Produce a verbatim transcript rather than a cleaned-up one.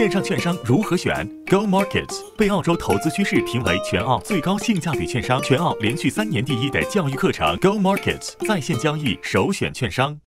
线上券商如何选 ？Go Markets 被澳洲投资趋势评为全澳最高性价比券商，全澳连续三年第一的教育课程 Go Markets 在线交易首选券商。